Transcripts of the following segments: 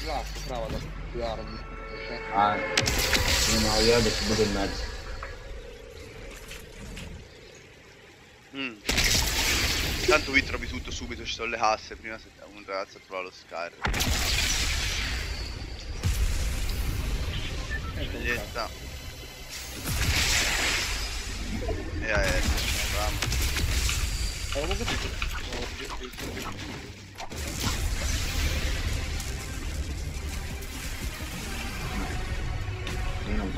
Esatto, brava ad attivarmi. Ah, no, io ho detto due e mezzo. Tanto qui trovi tutto subito, ci sono le casse, prima un ragazzo trova lo scar. Sceglietta. E avevo capito. Io non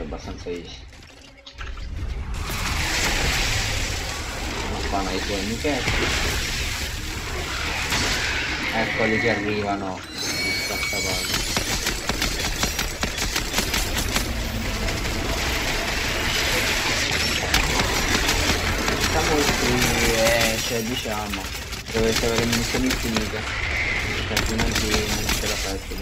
Abbastanza easy. Fanno i tuoi amichetti. Eccoli che arrivano. Siamo qui, cioè diciamo, dovete avere munizioni infinite, altrimenti non ce la faccio.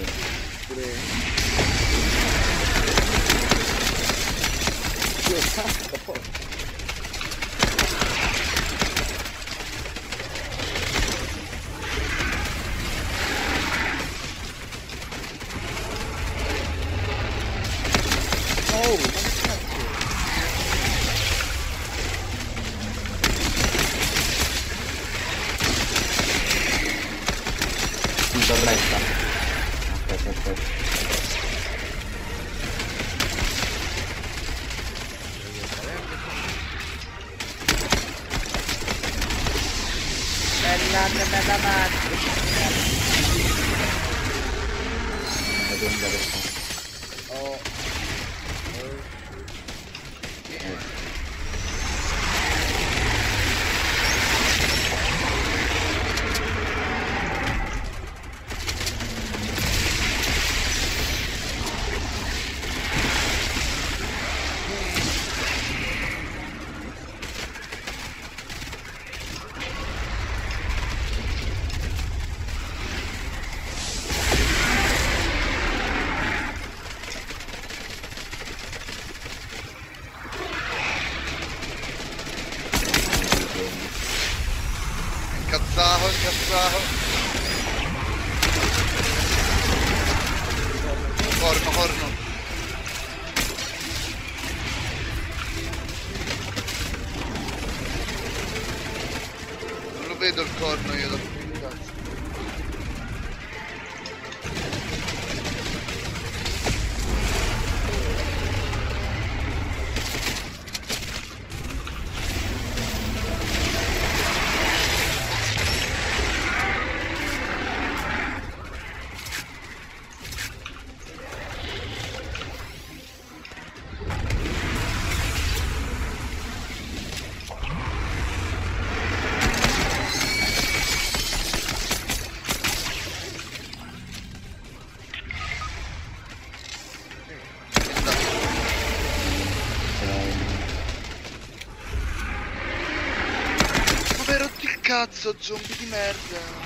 Cazzo, zombie di merda.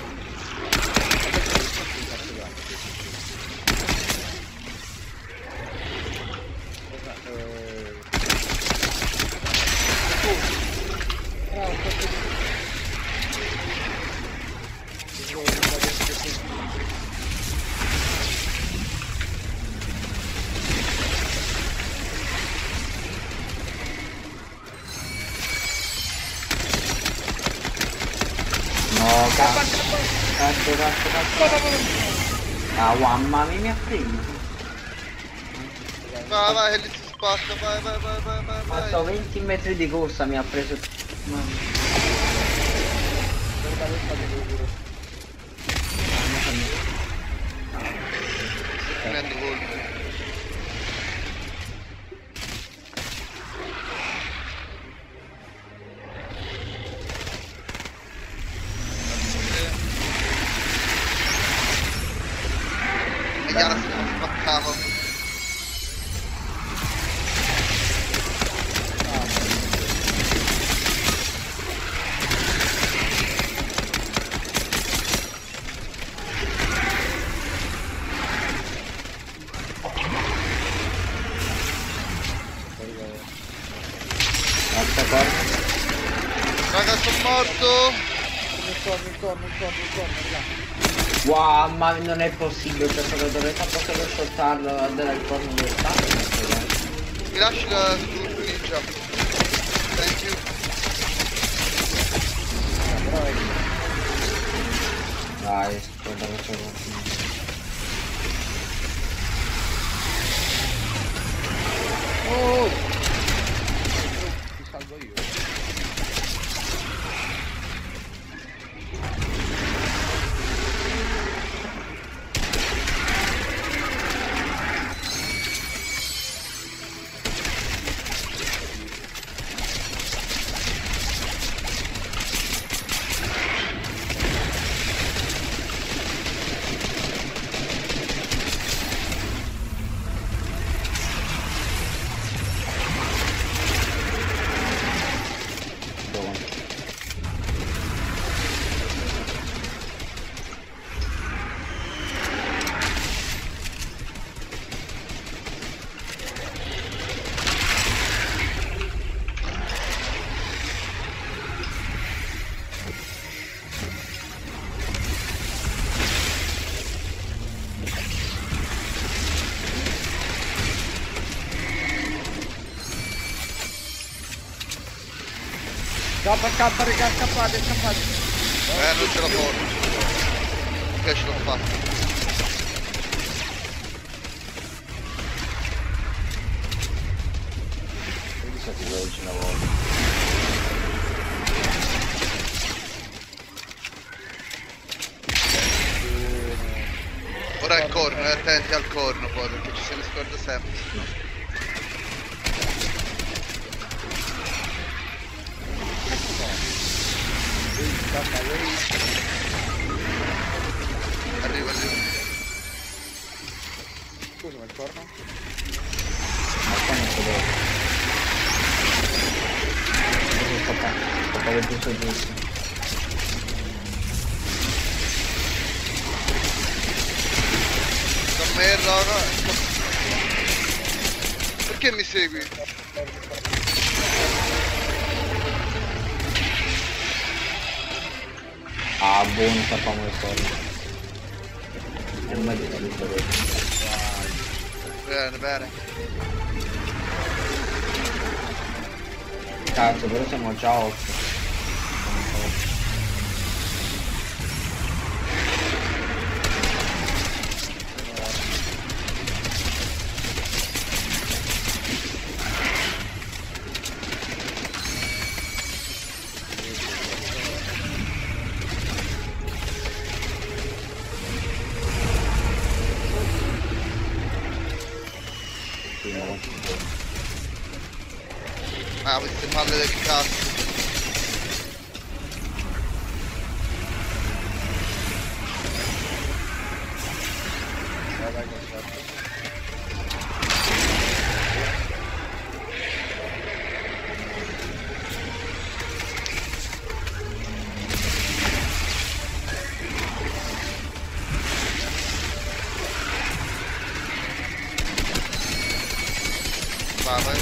Ah, mamma mia, prima. Vai, vai, che lì si spacca, vai, vai, vai, vai, vai. Ma sto 20 metri di corsa mi ha preso. Mamma mia. Prendo colpo. We got him. Combo. Raga, sono morto. Mi torno, raga. Wow, ma non è possibile, cioè se lo dovete poterlo soltarlo dal corno del tanto. Mi lasci la ninja. Thank you. Dai, scusate. Oh! Scappa raga, scappate. Non ce la porto. Ok, ce l'ho fatta. Mi sa che devo una volta. Ora è il corno, attenti al corno poi, perché ci se ne scorda sempre. Arrivo. Scusa, ma il corno? Ma il corno è giusto. Da me, raga. Perché mi segui? Ah, buono, facciamo le cose. Non mi aiuta tutto questo. Bene. Cazzo, però siamo già 8. Ah, queste palle del cazzo. Vai, vai.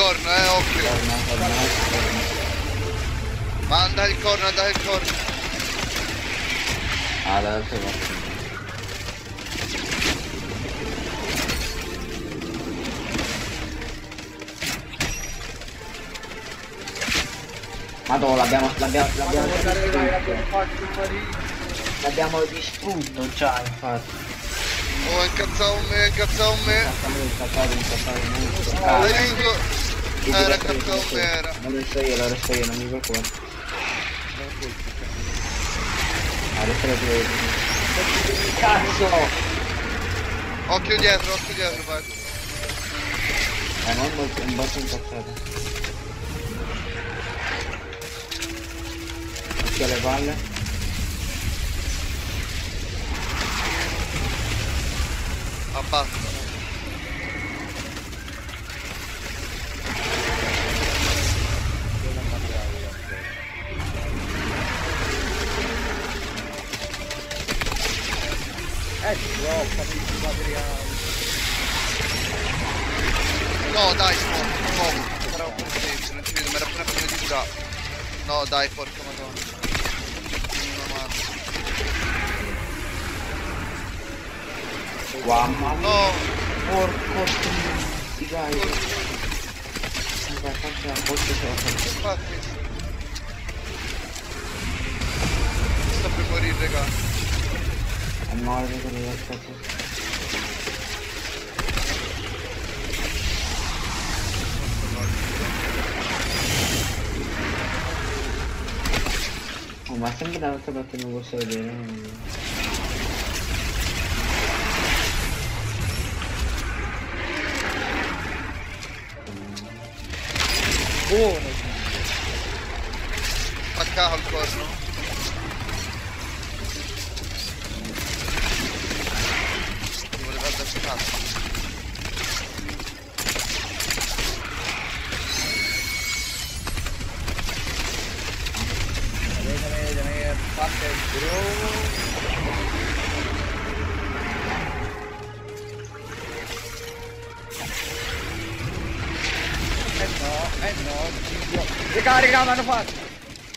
corno, occhio. Corno. Manda il corno, dai il corno. Adesso va. Madonna, l'abbiamo distrutto. L'abbiamo distrutto già, infatti. Oh, incazzato me. Incazzato me. Vengo. Era incazzato me, era. Lo resto io, non mi preoccupo. Adesso lo prendo. Cazzo! Occhio dietro, vai. Non molto, un botto incazzato. Alle palle abbasso troppo di materiale, no dai sporco, però non ci vedo, mi era appena finita, no dai porca madonna. Wow, no! Porco di dai! Sembra quanto una boccia ce l'ho fatta. Sto per morire, raga. È morto con il cazzo. Oh, ma sembra dall'altra parte non posso vedere. Buono! Attaccato il corno! Mi voleva da cazzo! Vedete, fate il no, ricarica, mi hanno fatto!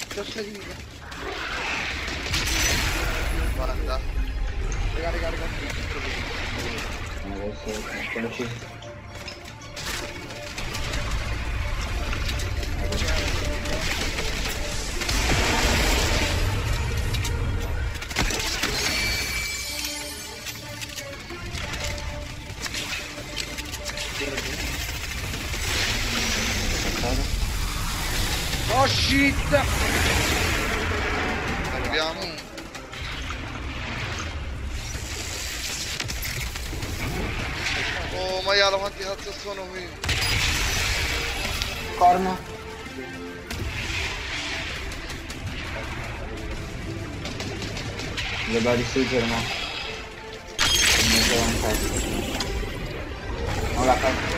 Ti ho seguito! Guarda! Ricarica! Non lo so, non ci oh shit! Arriviamo! Oh maiala, quanti cazzo sono qui! Corno! Dobbiamo distruggere, ma... non c'è un cazzo. Non la cazzo.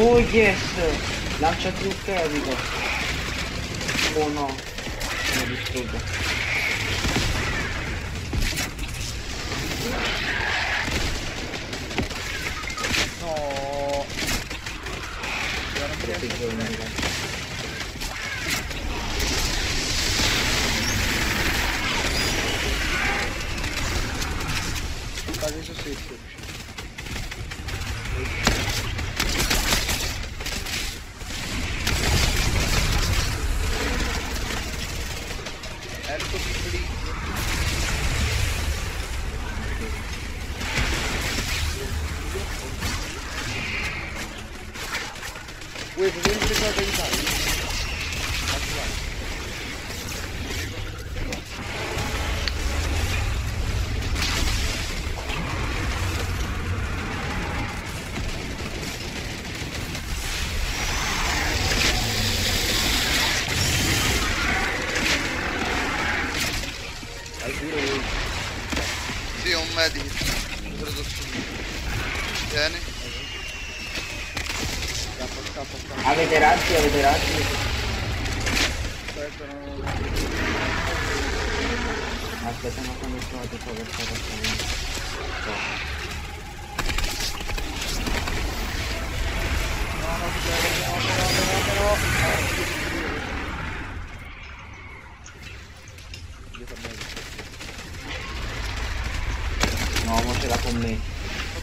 Oh yes! Lancia più carico. Oh no, mi distruggo. No, adesso sei più. Uè, potrei impresa da aiutare? Sì, è un medico. Bene. Avete razzi? Aspetta, non... Aspetta, ma quando trovate qua per fare...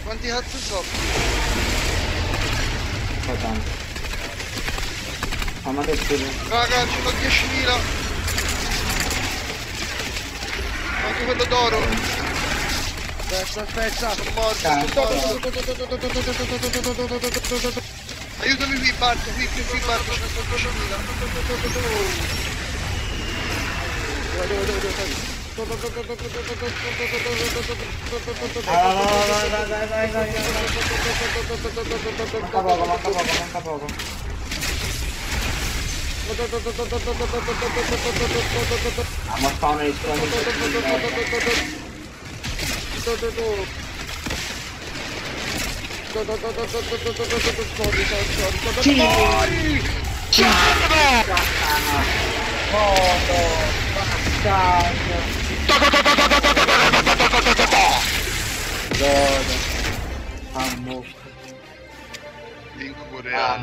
When he had to drop. Adam. Ama da şöyle. Raga, ci sono 10.000. Anche quello d'oro. Aspetta, morto. Aiutami qui parto, c'è 100.000. Dai,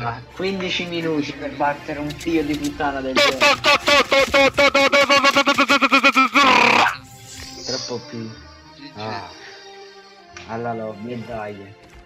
ah, 15 minuti per battere un figlio di puttana del genere. Troppo più. Ah. Alla lobby, dai.